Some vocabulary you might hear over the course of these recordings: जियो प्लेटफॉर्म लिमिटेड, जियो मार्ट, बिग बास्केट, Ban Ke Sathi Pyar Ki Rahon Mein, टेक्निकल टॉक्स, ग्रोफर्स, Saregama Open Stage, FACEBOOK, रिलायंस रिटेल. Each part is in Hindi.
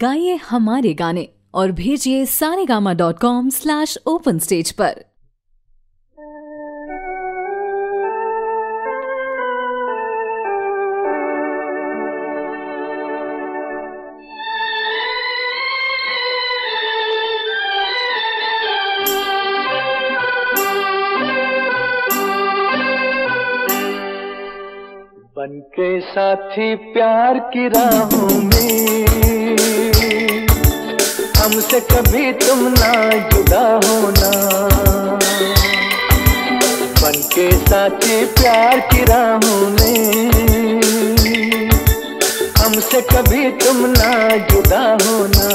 गाइए हमारे गाने और भेजिए saregama.com/openstage पर। बन के साथी प्यार की राहों में हमसे कभी तुम ना जुदा होना। बन के साथी प्यार की राहों में हमसे कभी तुम ना जुदा होना।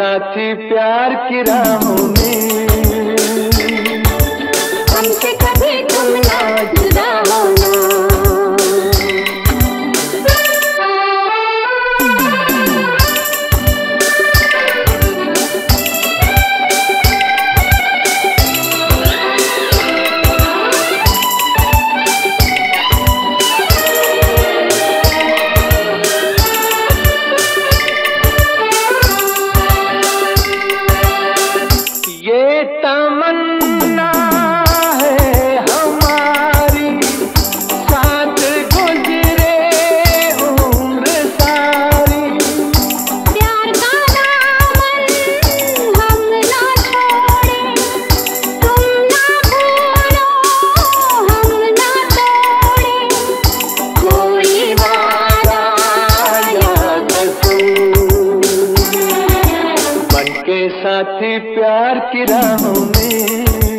साथी प्यार की राहों में हमसे कभी तुम ना जुदा होना। बन के साथी प्यार की राहों में